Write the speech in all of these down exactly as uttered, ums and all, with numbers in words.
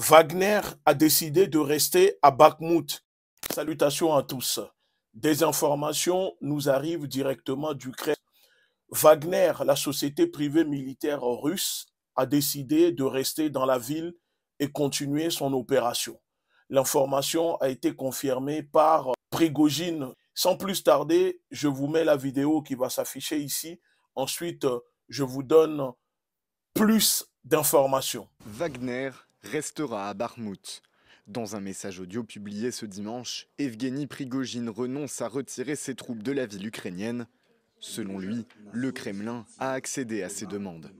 Wagner a décidé de rester à Bakhmout. Salutations à tous. Des informations nous arrivent directement d'Ukraine. Wagner, la société privée militaire russe, a décidé de rester dans la ville et continuer son opération. L'information a été confirmée par Prigojine. Sans plus tarder, je vous mets la vidéo qui va s'afficher ici. Ensuite, je vous donne plus d'informations. Wagner restera à Bakhmout. Dans un message audio publié ce dimanche, Evgueni Prigojine renonce à retirer ses troupes de la ville ukrainienne. Selon lui, le Kremlin a accédé à ses demandes.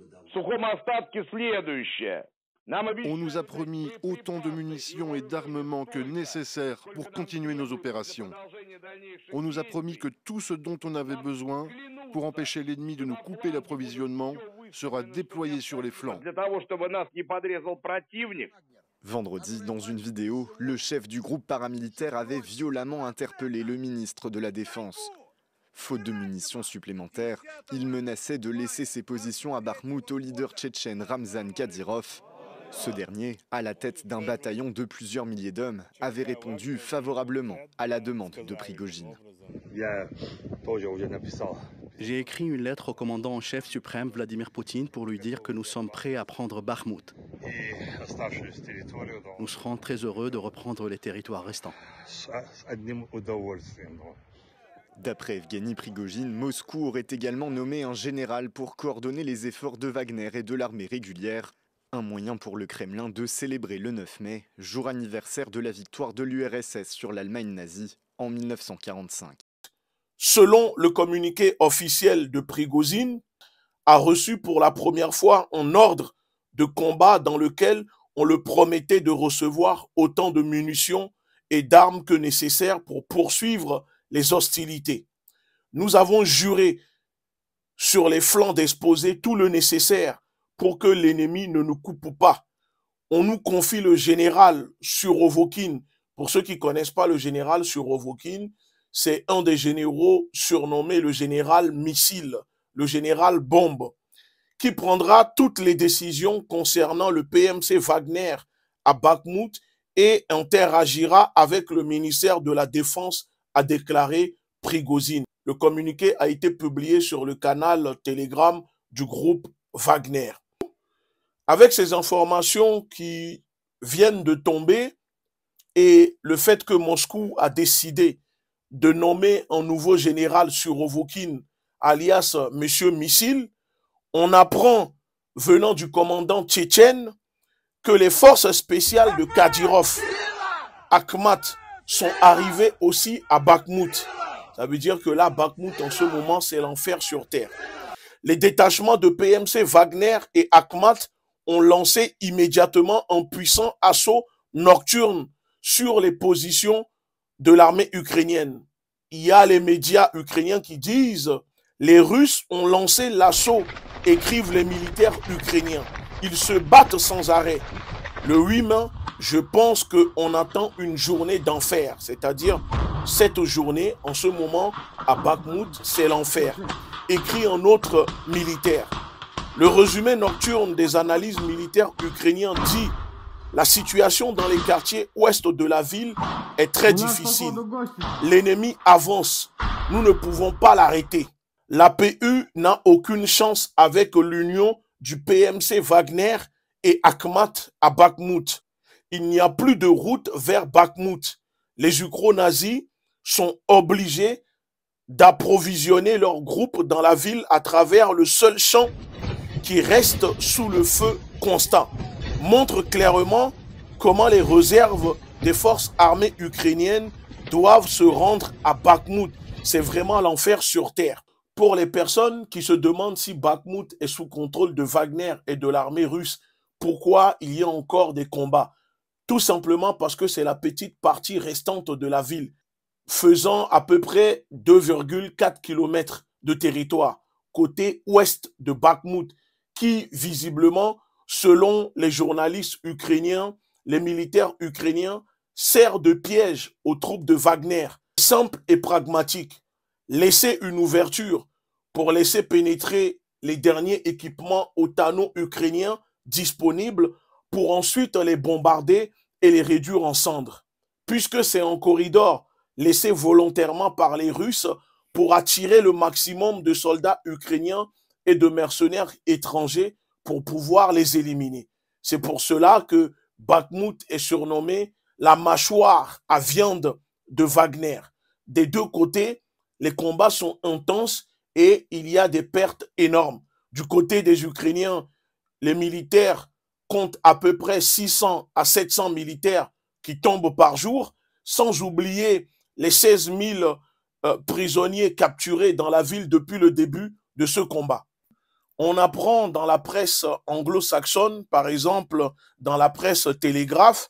On nous a promis autant de munitions et d'armements que nécessaire pour continuer nos opérations. On nous a promis que tout ce dont on avait besoin pour empêcher l'ennemi de nous couper l'approvisionnement sera déployé sur les flancs. Vendredi, dans une vidéo, le chef du groupe paramilitaire avait violemment interpellé le ministre de la Défense. Faute de munitions supplémentaires, il menaçait de laisser ses positions à Bakhmout au leader tchétchène Ramzan Kadyrov. Ce dernier, à la tête d'un bataillon de plusieurs milliers d'hommes, avait répondu favorablement à la demande de Prigojine. J'ai écrit une lettre au commandant en chef suprême Vladimir Poutine pour lui dire que nous sommes prêts à prendre Bakhmout. Nous serons très heureux de reprendre les territoires restants. D'après Evgueni Prigojine, Moscou aurait également nommé un général pour coordonner les efforts de Wagner et de l'armée régulière. Un moyen pour le Kremlin de célébrer le neuf mai, jour anniversaire de la victoire de l'U R S S sur l'Allemagne nazie en mille neuf cent quarante-cinq. Selon le communiqué officiel de Prigojine, a reçu pour la première fois un ordre de combat dans lequel on le promettait de recevoir autant de munitions et d'armes que nécessaire pour poursuivre les hostilités. Nous avons juré sur les flancs d'exposer tout le nécessaire pour que l'ennemi ne nous coupe pas. On nous confie le général Sourovikine. Pour ceux qui ne connaissent pas le général Sourovikine, c'est un des généraux surnommé le général missile, le général bombe, qui prendra toutes les décisions concernant le P M C Wagner à Bakhmout et interagira avec le ministère de la Défense, a déclaré Prigojine. Le communiqué a été publié sur le canal Telegram du groupe Wagner. Avec ces informations qui viennent de tomber et le fait que Moscou a décidé de nommer un nouveau général Sourovikine, alias Monsieur Missile, on apprend, venant du commandant tchétchène, que les forces spéciales de Kadyrov, Akhmat, sont arrivées aussi à Bakhmout. Ça veut dire que là, Bakhmout, en ce moment, c'est l'enfer sur terre. Les détachements de P M C Wagner et Akhmat ont lancé immédiatement un puissant assaut nocturne sur les positions de l'armée ukrainienne. Il y a les médias ukrainiens qui disent « Les Russes ont lancé l'assaut », écrivent les militaires ukrainiens. Ils se battent sans arrêt. Le huit mai, je pense qu'on attend une journée d'enfer, c'est-à-dire cette journée, en ce moment, à Bakhmout, c'est l'enfer. Écrit un autre militaire. Le résumé nocturne des analyses militaires ukrainiens dit « La situation dans les quartiers ouest de la ville est très difficile. L'ennemi avance. Nous ne pouvons pas l'arrêter. L'A P U n'a aucune chance avec l'union du P M C Wagner et Akhmat à Bakhmout. Il n'y a plus de route vers Bakhmout. Les ukro-nazis sont obligés d'approvisionner leurs groupes dans la ville à travers le seul champ qui reste sous le feu constant. » Montre clairement comment les réserves des forces armées ukrainiennes doivent se rendre à Bakhmout. C'est vraiment l'enfer sur terre. Pour les personnes qui se demandent si Bakhmout est sous contrôle de Wagner et de l'armée russe, pourquoi il y a encore des combats? Tout simplement parce que c'est la petite partie restante de la ville, faisant à peu près deux virgule quatre kilomètres de territoire, côté ouest de Bakhmout, qui visiblement, selon les journalistes ukrainiens, les militaires ukrainiens, sert de piège aux troupes de Wagner. Simple et pragmatique, laisser une ouverture pour laisser pénétrer les derniers équipements otano-ukrainiens disponibles pour ensuite les bombarder et les réduire en cendres. Puisque c'est un corridor laissé volontairement par les Russes pour attirer le maximum de soldats ukrainiens et de mercenaires étrangers pour pouvoir les éliminer. C'est pour cela que Bakhmout est surnommé la mâchoire à viande de Wagner. Des deux côtés, les combats sont intenses et il y a des pertes énormes. Du côté des Ukrainiens, les militaires comptent à peu près six cents à sept cents militaires qui tombent par jour, sans oublier les seize mille euh, prisonniers capturés dans la ville depuis le début de ce combat. On apprend dans la presse anglo-saxonne, par exemple dans la presse Télégraphe,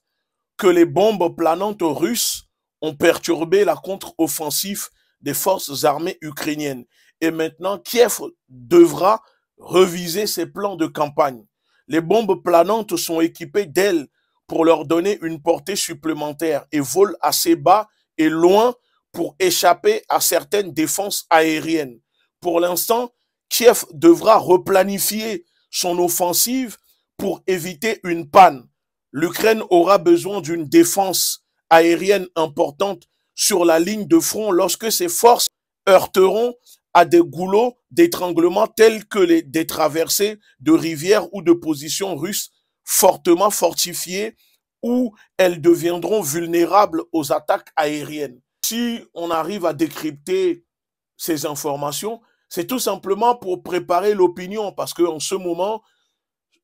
que les bombes planantes russes ont perturbé la contre-offensive des forces armées ukrainiennes. Et maintenant, Kiev devra reviser ses plans de campagne. Les bombes planantes sont équipées d'ailes pour leur donner une portée supplémentaire et volent assez bas et loin pour échapper à certaines défenses aériennes. Pour l'instant, Kiev devra replanifier son offensive pour éviter une panne. L'Ukraine aura besoin d'une défense aérienne importante sur la ligne de front lorsque ses forces heurteront à des goulots d'étranglement tels que les, des traversées de rivières ou de positions russes fortement fortifiées où elles deviendront vulnérables aux attaques aériennes. Si on arrive à décrypter ces informations, c'est tout simplement pour préparer l'opinion parce qu'en ce moment,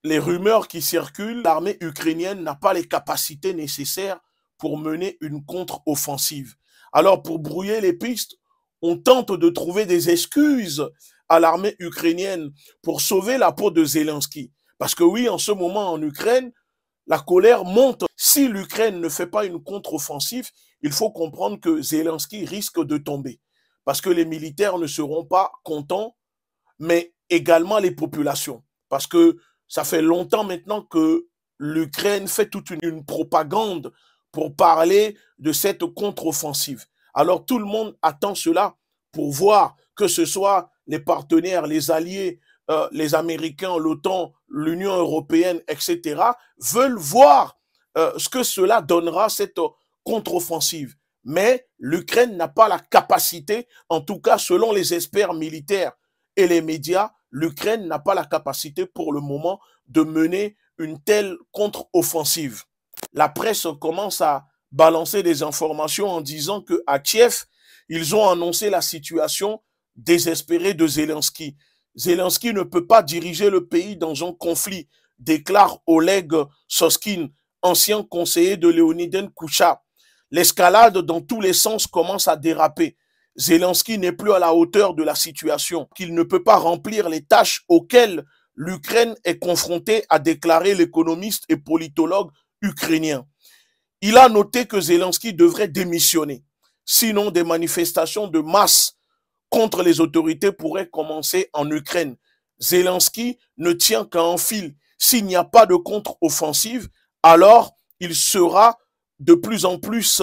les rumeurs qui circulent, l'armée ukrainienne n'a pas les capacités nécessaires pour mener une contre-offensive. Alors pour brouiller les pistes, on tente de trouver des excuses à l'armée ukrainienne pour sauver la peau de Zelensky. Parce que oui, en ce moment en Ukraine, la colère monte. Si l'Ukraine ne fait pas une contre-offensive, il faut comprendre que Zelensky risque de tomber. Parce que les militaires ne seront pas contents, mais également les populations. Parce que ça fait longtemps maintenant que l'Ukraine fait toute une, une propagande pour parler de cette contre-offensive. Alors tout le monde attend cela pour voir que ce soit les partenaires, les alliés, euh, les Américains, l'OTAN, l'Union européenne, et cetera veulent voir euh, ce que cela donnera, cette contre-offensive. Mais l'Ukraine n'a pas la capacité, en tout cas selon les experts militaires et les médias, l'Ukraine n'a pas la capacité pour le moment de mener une telle contre-offensive. La presse commence à balancer des informations en disant que à Kiev, ils ont annoncé la situation désespérée de Zelensky. Zelensky ne peut pas diriger le pays dans un conflit, déclare Oleg Soskin, ancien conseiller de Leonid Koucha. L'escalade dans tous les sens commence à déraper. Zelensky n'est plus à la hauteur de la situation, qu'il ne peut pas remplir les tâches auxquelles l'Ukraine est confrontée, a déclaré l'économiste et politologue ukrainien. Il a noté que Zelensky devrait démissionner. Sinon, des manifestations de masse contre les autorités pourraient commencer en Ukraine. Zelensky ne tient qu'à un fil. S'il n'y a pas de contre-offensive, alors il sera de plus en plus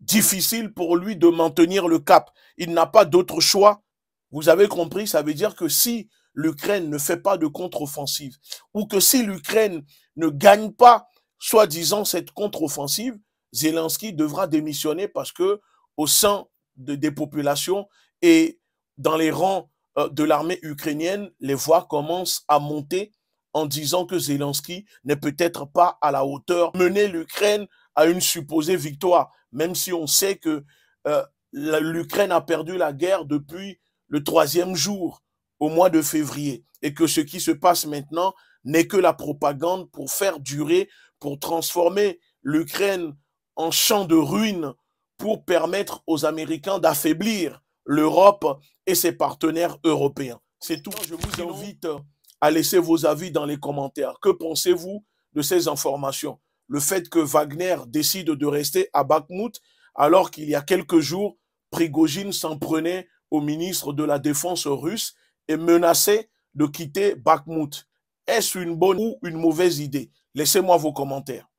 difficile pour lui de maintenir le cap. Il n'a pas d'autre choix. Vous avez compris, ça veut dire que si l'Ukraine ne fait pas de contre-offensive ou que si l'Ukraine ne gagne pas soi-disant cette contre-offensive, Zelensky devra démissionner parce que au sein de, des populations et dans les rangs de l'armée ukrainienne, les voix commencent à monter en disant que Zelensky n'est peut-être pas à la hauteur, mener l'Ukraine à une supposée victoire, même si on sait que euh, l'Ukraine a perdu la guerre depuis le troisième jour au mois de février et que ce qui se passe maintenant n'est que la propagande pour faire durer, pour transformer l'Ukraine en champ de ruines, pour permettre aux Américains d'affaiblir l'Europe et ses partenaires européens. C'est tout. Je vous invite à laisser vos avis dans les commentaires. Que pensez-vous de ces informations? Le fait que Wagner décide de rester à Bakhmout, alors qu'il y a quelques jours, Prigojine s'en prenait au ministre de la Défense russe et menaçait de quitter Bakhmout. Est-ce une bonne ou une mauvaise idée? Laissez-moi vos commentaires.